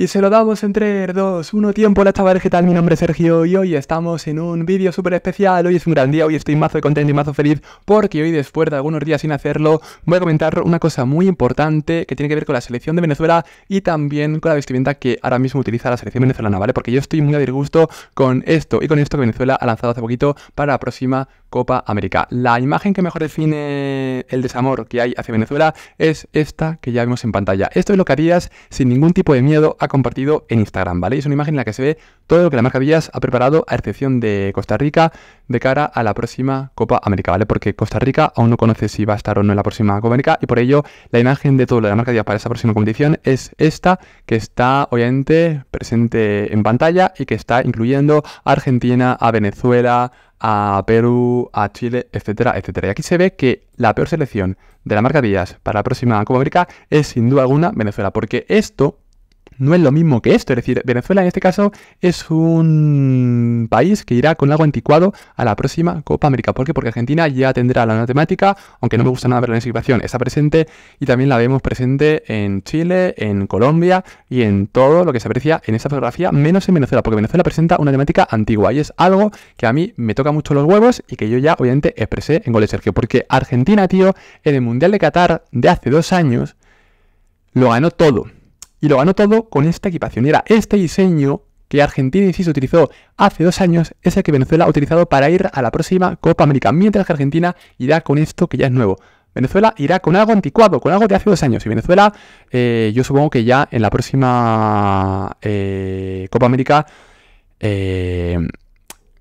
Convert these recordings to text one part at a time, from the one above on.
Y se lo damos en 3, 2, 1, tiempo. Hola chavales, ¿qué tal? Mi nombre es Sergio y hoy estamos en un vídeo súper especial. Hoy es un gran día, hoy estoy mazo contento y mazo feliz porque hoy, después de algunos días sin hacerlo, voy a comentar una cosa muy importante que tiene que ver con la selección de Venezuela y también con la vestimenta que ahora mismo utiliza la selección venezolana, ¿vale? Porque yo estoy muy a disgusto con esto y con esto que Venezuela ha lanzado hace poquito para la próxima Copa América. La imagen que mejor define el desamor que hay hacia Venezuela es esta que ya vemos en pantalla. Esto es lo que harías sin ningún tipo de miedo a compartido en Instagram, ¿vale? Es una imagen en la que se ve todo lo que la marca Villas ha preparado, a excepción de Costa Rica, de cara a la próxima Copa América, ¿vale? Porque Costa Rica aún no conoce si va a estar o no en la próxima Copa América y por ello la imagen de todo lo de la marca Villas para esta próxima competición es esta, que está obviamente presente en pantalla y que está incluyendo a Argentina, a Venezuela, a Perú, a Chile, etcétera, etcétera. Y aquí se ve que la peor selección de la marca Villas para la próxima Copa América es sin duda alguna Venezuela, porque esto no es lo mismo que esto. Es decir, Venezuela en este caso es un país que irá con algo anticuado a la próxima Copa América. ¿Por qué? Porque Argentina ya tendrá la nueva temática, aunque no me gusta nada verla en situación, está presente y también la vemos presente en Chile, en Colombia y en todo lo que se aprecia en esta fotografía, menos en Venezuela, porque Venezuela presenta una temática antigua y es algo que a mí me toca mucho los huevos y que yo ya obviamente expresé en Goles Sergio, porque Argentina, tío, en el Mundial de Qatar de hace 2 años lo ganó todo. Y lo ganó todo con esta equipación. Era este diseño que Argentina, insisto, utilizó hace 2 años, es el que Venezuela ha utilizado para ir a la próxima Copa América, mientras que Argentina irá con esto que ya es nuevo. Venezuela irá con algo anticuado, con algo de hace 2 años. Y Venezuela, yo supongo que ya en la próxima Copa América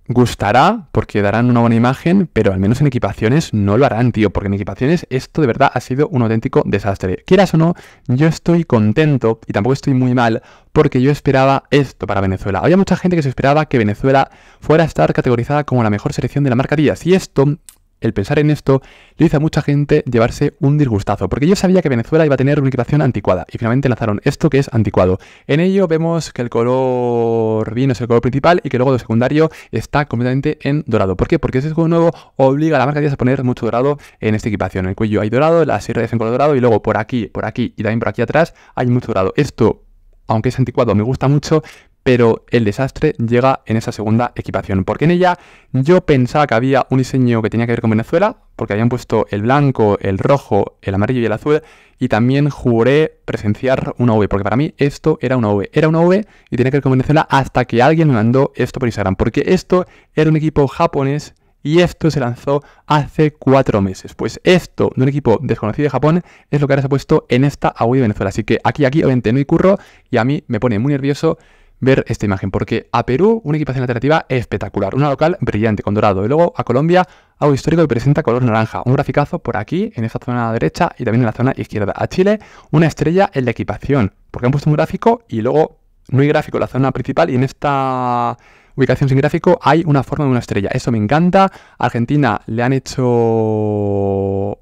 gustará, porque darán una buena imagen, pero al menos en equipaciones no lo harán, tío, porque en equipaciones esto de verdad ha sido un auténtico desastre. Quieras o no, yo estoy contento y tampoco estoy muy mal, porque yo esperaba esto para Venezuela. Había mucha gente que se esperaba que Venezuela fuera a estar categorizada como la mejor selección de la marca Díaz, y esto, el pensar en esto, le hizo a mucha gente llevarse un disgustazo, porque yo sabía que Venezuela iba a tener una equipación anticuada y finalmente lanzaron esto que es anticuado. En ello vemos que el color vino es el color principal y que luego de secundario está completamente en dorado. ¿Por qué? Porque ese juego nuevo obliga a la marca Adidas a poner mucho dorado en esta equipación. En el cuello hay dorado, las sierras en color dorado y luego por aquí y también por aquí atrás hay mucho dorado. Esto, aunque es anticuado, me gusta mucho, pero el desastre llega en esa segunda equipación, porque en ella yo pensaba que había un diseño que tenía que ver con Venezuela, porque habían puesto el blanco, el rojo, el amarillo y el azul, y también juré presenciar una V, porque para mí esto era una V. Era una V y tenía que ver con Venezuela hasta que alguien me mandó esto por Instagram, porque esto era un equipo japonés y esto se lanzó hace 4 meses. Pues esto, de un equipo desconocido de Japón, es lo que ahora se ha puesto en esta AUI de Venezuela. Así que aquí, obviamente, no hay curro y a mí me pone muy nervioso ver esta imagen, porque a Perú una equipación alternativa espectacular, una local brillante con dorado, y luego a Colombia algo histórico que presenta color naranja, un graficazo por aquí en esta zona derecha y también en la zona izquierda, a Chile una estrella en la equipación, porque han puesto un gráfico y luego no hay gráfico en la zona principal y en esta ubicación sin gráfico hay una forma de una estrella, eso me encanta. A Argentina le han hecho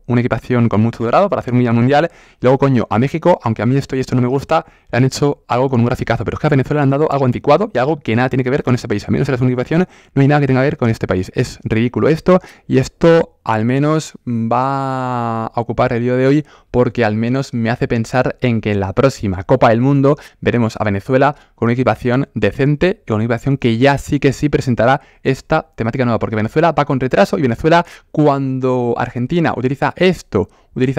una equipación con mucho dorado para hacer muy al mundial, y luego coño, a México, aunque a mí esto no me gusta, le han hecho algo con un graficazo, pero es que a Venezuela le han dado algo anticuado y algo que nada tiene que ver con este país, a menos en la equipación no hay nada que tenga que ver con este país, es ridículo esto, y esto al menos va a ocupar el vídeo de hoy, porque al menos me hace pensar en que en la próxima Copa del Mundo veremos a Venezuela con una equipación decente, con una equipación que ya sí que sí presentará esta temática nueva, porque Venezuela va con retraso y Venezuela, cuando Argentina utiliza esto que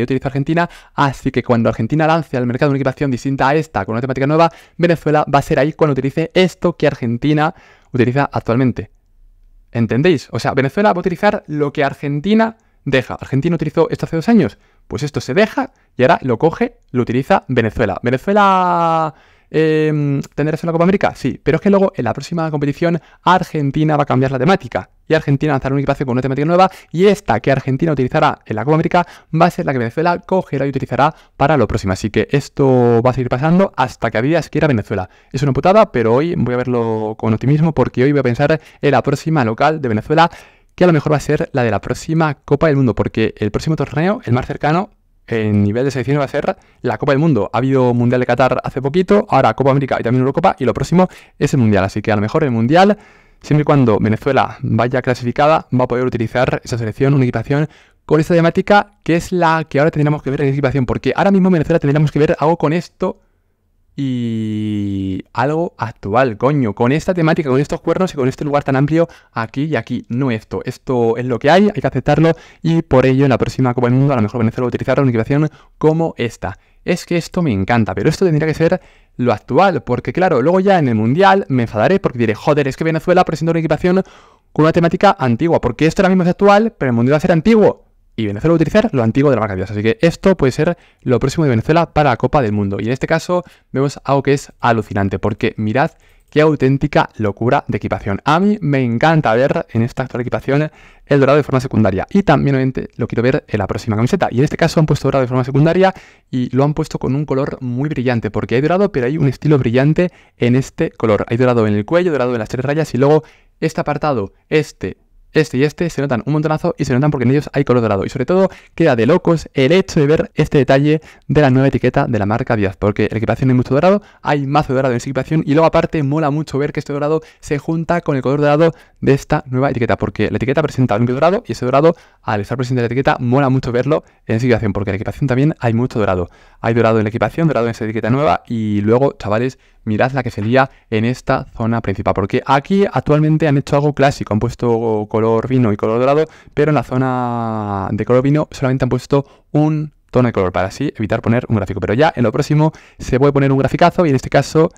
ya utiliza Argentina, así que cuando Argentina lance al mercado una equipación distinta a esta, con una temática nueva, Venezuela va a ser ahí cuando utilice esto que Argentina utiliza actualmente. ¿Entendéis? O sea, Venezuela va a utilizar lo que Argentina deja. Argentina utilizó esto hace 2 años. Pues esto se deja y ahora lo coge, lo utiliza Venezuela. ¿Venezuela tendrá eso en la Copa América? Sí, pero es que luego en la próxima competición Argentina va a cambiar la temática. Y Argentina lanzará un equipación con una temática nueva y esta que Argentina utilizará en la Copa América va a ser la que Venezuela cogerá y utilizará para lo próximo. Así que esto va a seguir pasando hasta que Adidas quiera Venezuela. Es una putada, pero hoy voy a verlo con optimismo porque hoy voy a pensar en la próxima local de Venezuela, que a lo mejor va a ser la de la próxima Copa del Mundo, porque el próximo torneo, el más cercano, el nivel de selecciones va a ser la Copa del Mundo. Ha habido Mundial de Qatar hace poquito, ahora Copa América y también Eurocopa, y lo próximo es el Mundial. Así que a lo mejor el Mundial, siempre y cuando Venezuela vaya clasificada, va a poder utilizar esa selección, una equipación con esta temática, que es la que ahora tendríamos que ver en equipación, porque ahora mismo en Venezuela tendríamos que ver algo con esto y algo actual, coño, con esta temática, con estos cuernos y con este lugar tan amplio aquí y aquí, no esto. Esto es lo que hay que aceptarlo y por ello en la próxima Copa del Mundo a lo mejor Venezuela utilizará una equipación como esta. Es que esto me encanta, pero esto tendría que ser lo actual, porque claro, luego ya en el Mundial me enfadaré porque diré, joder, es que Venezuela presenta una equipación con una temática antigua, porque esto ahora mismo es actual, pero el Mundial va a ser antiguo. Y Venezuela va a utilizar lo antiguo de la marca Adidas. Así que esto puede ser lo próximo de Venezuela para la Copa del Mundo. Y en este caso vemos algo que es alucinante, porque mirad qué auténtica locura de equipación. A mí me encanta ver en esta actual equipación el dorado de forma secundaria. Y también obviamente lo quiero ver en la próxima camiseta. Y en este caso han puesto dorado de forma secundaria y lo han puesto con un color muy brillante, porque hay dorado, pero hay un estilo brillante en este color. Hay dorado en el cuello, dorado en las tres rayas y luego este apartado, este y este se notan un montonazo y se notan porque en ellos hay color dorado. Y sobre todo queda de locos el hecho de ver este detalle de la nueva etiqueta de la marca Adidas, porque en la equipación hay mucho dorado, hay mazo dorado en esta equipación y luego aparte mola mucho ver que este dorado se junta con el color dorado de esta nueva etiqueta, porque la etiqueta presenta un dorado y ese dorado al estar presente en la etiqueta mola mucho verlo en esta equipación, porque en la equipación también hay mucho dorado. Hay dorado en la equipación, dorado en esta etiqueta nueva y luego, chavales, mirad la que se lía en esta zona principal, porque aquí actualmente han hecho algo clásico, han puesto color vino y color dorado, pero en la zona de color vino solamente han puesto un tono de color para así evitar poner un gráfico, pero ya en lo próximo se puede poner un graficazo y en este caso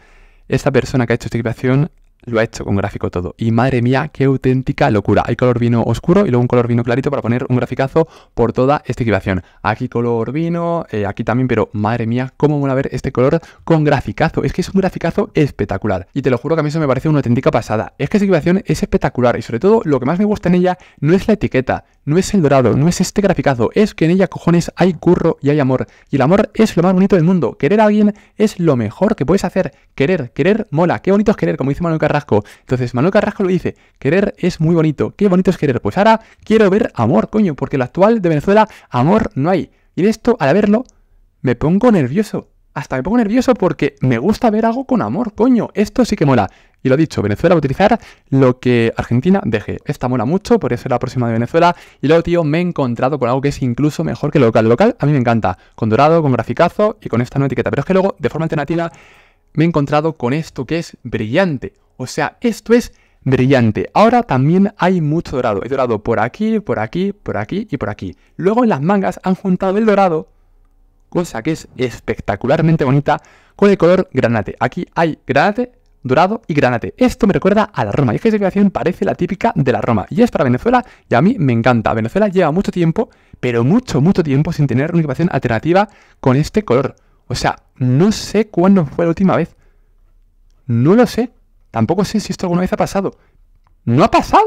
esta persona que ha hecho esta equipación lo ha hecho con gráfico todo. Y madre mía, qué auténtica locura. Hay color vino oscuro y luego un color vino clarito para poner un graficazo por toda esta equipación. Aquí color vino, aquí también, pero madre mía, cómo mola ver este color con graficazo. Es que es un graficazo espectacular. Y te lo juro que a mí eso me parece una auténtica pasada. Es que esta equipación es espectacular y sobre todo lo que más me gusta en ella no es la etiqueta, no es el dorado, no es este graficazo. Es que en ella, cojones, hay curro y hay amor. Y el amor es lo más bonito del mundo. Querer a alguien es lo mejor que puedes hacer. Querer mola. Qué bonito es querer, como dice Manuel Carrasco. Entonces Manuel Carrasco lo dice, querer es muy bonito, qué bonito es querer. Pues ahora quiero ver amor, coño, porque el actual de Venezuela amor no hay. Y de esto, al verlo, me pongo nervioso. Hasta me pongo nervioso porque me gusta ver algo con amor, coño. Esto sí que mola. Y lo dicho, Venezuela va a utilizar lo que Argentina deje. Esta mola mucho, por eso es la próxima de Venezuela. Y luego, tío, me he encontrado con algo que es incluso mejor que lo local. Lo local a mí me encanta, con dorado, con graficazo y con esta nueva etiqueta. Pero es que luego, de forma alternativa, me he encontrado con esto que es brillante. O sea, esto es brillante. Ahora también hay mucho dorado. Hay dorado por aquí, por aquí, por aquí y por aquí. Luego en las mangas han juntado el dorado, cosa que es espectacularmente bonita, con el color granate. Aquí hay granate, dorado y granate. Esto me recuerda a la Roma. Y es que esta equipación parece la típica de la Roma. Y es para Venezuela y a mí me encanta. Venezuela lleva mucho tiempo, pero mucho, mucho tiempo sin tener una equipación alternativa con este color. O sea, no sé cuándo fue la última vez. No lo sé. Tampoco sé si esto alguna vez ha pasado. ¿No ha pasado?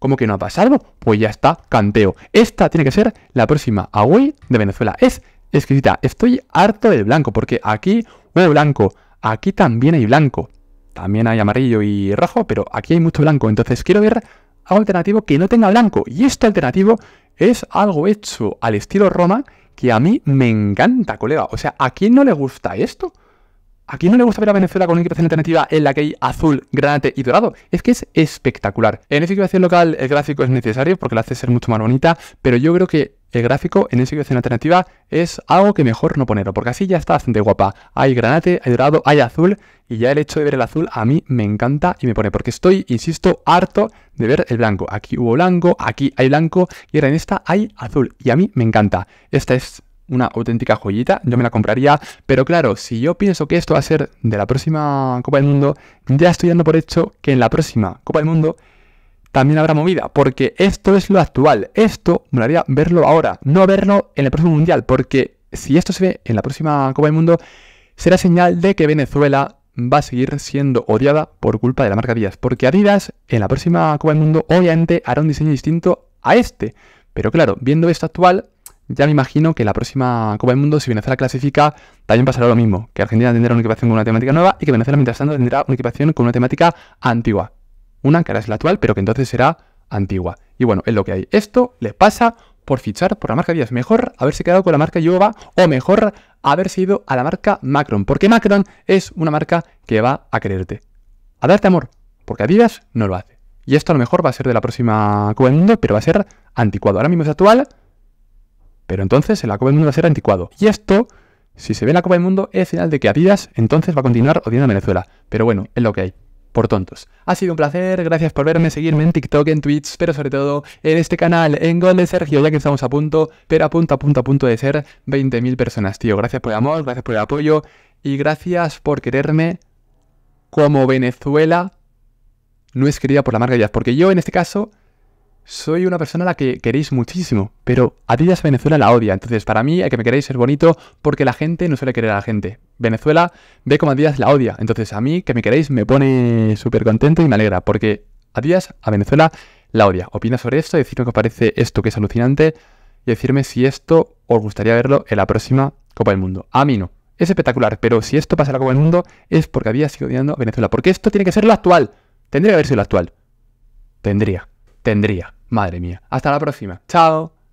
¿Cómo que no ha pasado? Pues ya está, canteo. Esta tiene que ser la próxima away de Venezuela. Es exquisita. Estoy harto del blanco, porque aquí no hay blanco. Aquí también hay blanco. También hay amarillo y rojo, pero aquí hay mucho blanco. Entonces quiero ver algo alternativo que no tenga blanco. Y este alternativo es algo hecho al estilo Roma, que a mí me encanta, colega. O sea, ¿a quién no le gusta esto? ¿A quién no le gusta ver a Venezuela con una equipación alternativa en la que hay azul, granate y dorado? Es que es espectacular. En esa equipación local el gráfico es necesario porque la hace ser mucho más bonita, pero yo creo que el gráfico en esa equipación alternativa es algo que mejor no ponerlo, porque así ya está bastante guapa. Hay granate, hay dorado, hay azul, y ya el hecho de ver el azul a mí me encanta y me pone, porque estoy, insisto, harto de ver el blanco. Aquí hubo blanco, aquí hay blanco, y ahora en esta hay azul, y a mí me encanta. Esta es una auténtica joyita, yo me la compraría, pero claro, si yo pienso que esto va a ser de la próxima Copa del Mundo, ya estoy dando por hecho que en la próxima Copa del Mundo también habrá movida, porque esto es lo actual. Esto me haría verlo ahora, no verlo en el próximo Mundial, porque si esto se ve en la próxima Copa del Mundo, será señal de que Venezuela va a seguir siendo odiada por culpa de la marca Adidas, porque Adidas en la próxima Copa del Mundo obviamente hará un diseño distinto a este, pero claro, viendo esto actual, ya me imagino que la próxima Copa del Mundo, si Venezuela clasifica, también pasará lo mismo, que Argentina tendrá una equipación con una temática nueva y que Venezuela, mientras tanto, tendrá una equipación con una temática antigua. Una que ahora es la actual, pero que entonces será antigua. Y bueno, es lo que hay. Esto le pasa por fichar por la marca Adidas. Mejor haberse quedado con la marca Yuba o mejor haberse ido a la marca Macron, porque Macron es una marca que va a quererte, a darte amor, porque Adidas no lo hace. Y esto a lo mejor va a ser de la próxima Copa del Mundo, pero va a ser anticuado. Ahora mismo es actual, pero entonces en la Copa del Mundo va a ser anticuado. Y esto Si se ve en la Copa del Mundo, es señal de que Adidas entonces va a continuar odiando a Venezuela. Pero bueno, es lo que hay. Por tontos. Ha sido un placer, gracias por verme, seguirme en TikTok, en Twitch, pero sobre todo en este canal, en Gol de Sergio, ya que estamos a punto, pero a punto de ser 20.000 personas, tío. Gracias por el amor, gracias por el apoyo y gracias por quererme como Venezuela no es querida por la marca Adidas, porque yo en este caso soy una persona a la que queréis muchísimo, pero Adidas Venezuela la odia. Entonces, para mí, el que me queréis es bonito porque la gente no suele querer a la gente. Venezuela ve como Adidas la odia. Entonces, a mí, que me queréis, me pone súper contento y me alegra porque Adidas a Venezuela la odia. Opina sobre esto, decirme qué os parece esto que es alucinante y decirme si esto os gustaría verlo en la próxima Copa del Mundo. A mí no. Es espectacular, pero si esto pasa en la Copa del Mundo es porque Adidas sigue odiando a Venezuela. Porque esto tiene que ser lo actual. Tendría que haber sido lo actual. Tendría. Madre mía. Hasta la próxima. Chao.